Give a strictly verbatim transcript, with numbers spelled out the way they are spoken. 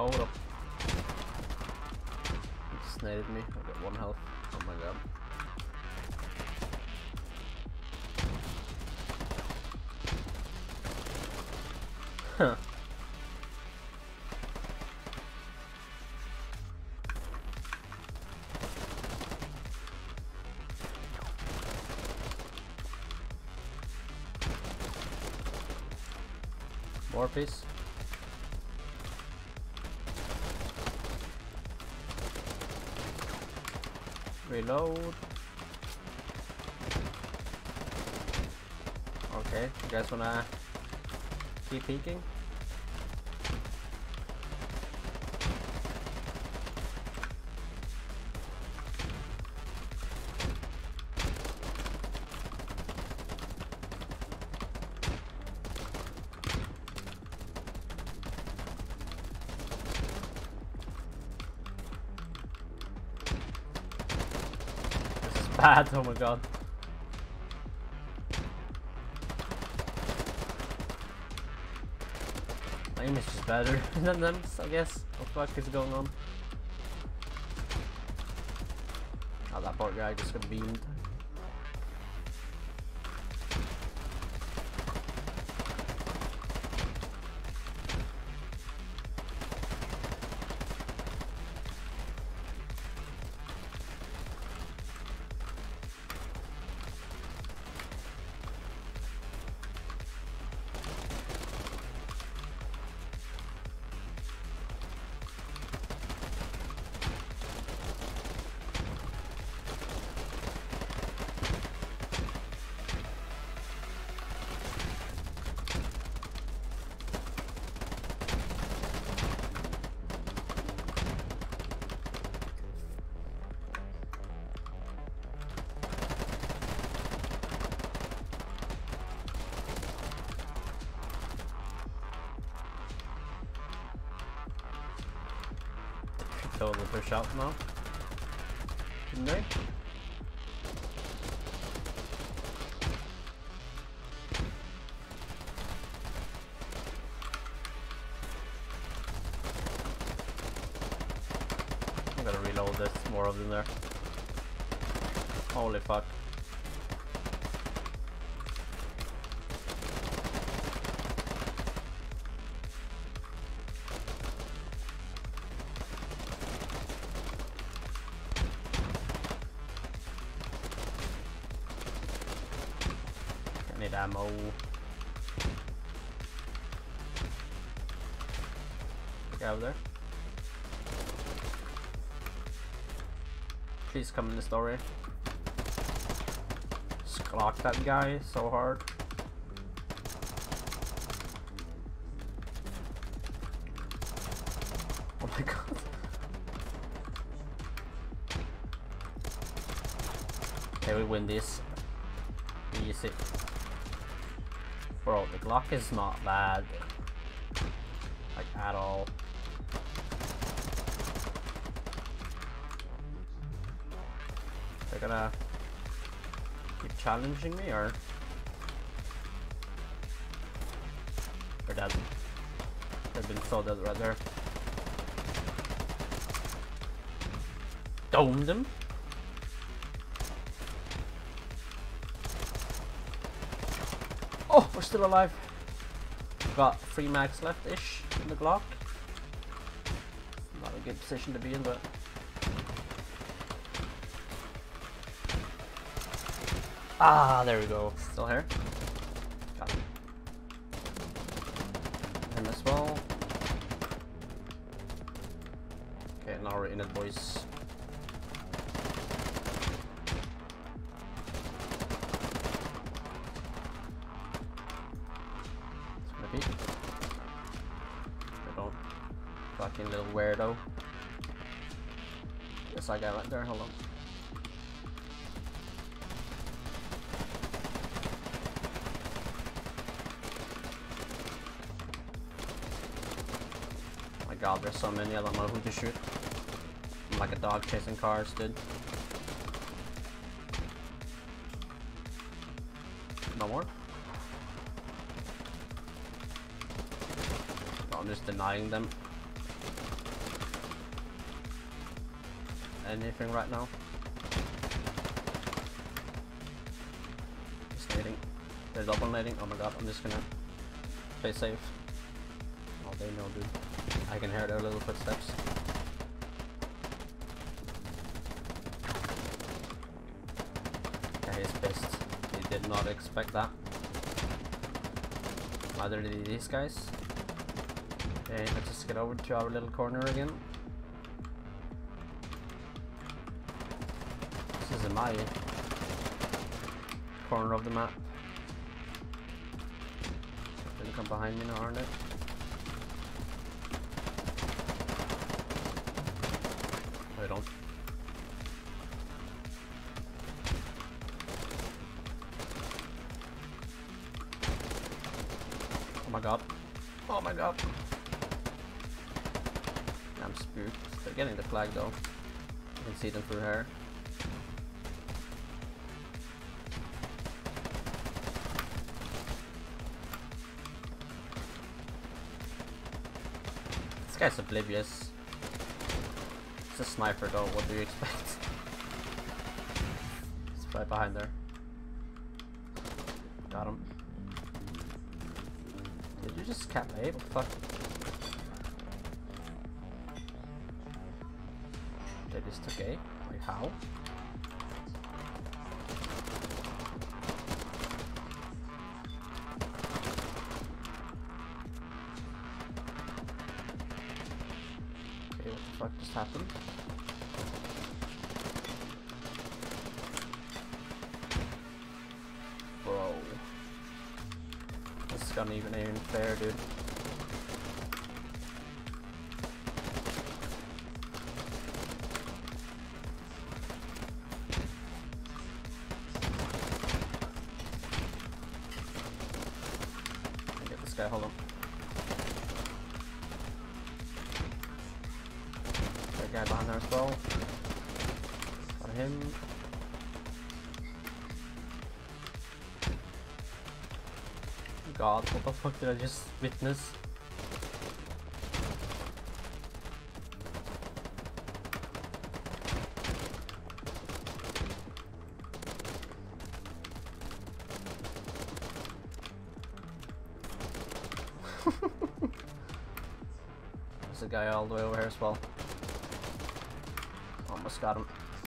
Hold up. He snared me. I've got one health. Oh my god. Huh. More piece. Reload. Okay, you guys wanna keep peeking? Bad, oh my god. My aim is just better than them, I guess. What the fuck is going on? Oh, that poor guy just got beamed. Totally push out now, didn't they? I'm gonna reload this, more of them there. Holy fuck. Ammo. Look out there. Please come in the story. Just clock that guy so hard. Oh my god. Okay, we win this. Easy. Bro, the Glock is not bad, like at all. They're gonna keep challenging me, or they're dead. They've been so dead right there. Domed them. Oh, we're still alive. We've got three mags left-ish in the Glock. Not a good position to be in, but... Ah, there we go. Still here. Got him. And as well. Okay, now we're in it, boys. Fucking little weirdo. Yes, I got right there. Hold on. Oh my god, there's so many. I don't know who to shoot. I'm like a dog chasing cars, dude. No more? No, I'm just denying them. anything right now. Just nading. They're double nading. Oh my god, I'm just gonna stay safe. Oh, they know, dude. I can hear their little footsteps. Yeah, he's pissed. He did not expect that. Neither did these guys. Okay, let's just get over to our little corner again. This is my corner of the map. They're gonna come behind me now, aren't they? I don't. Oh my god. Oh my god. I'm spooked. They're getting the flag though. You can see them through here. This guy's oblivious. It's a sniper though, what do you expect? It's right behind there. Got him. Did you just cap A? What the fuck? They just took A? Wait, how? Okay, what the fuck just happened? Bro. This gun even ain't fair, dude. I'll get this guy, hold on. That guy behind there as well. Got him. God, what the fuck did I just witness? There's a guy all the way over here as well. Almost got him.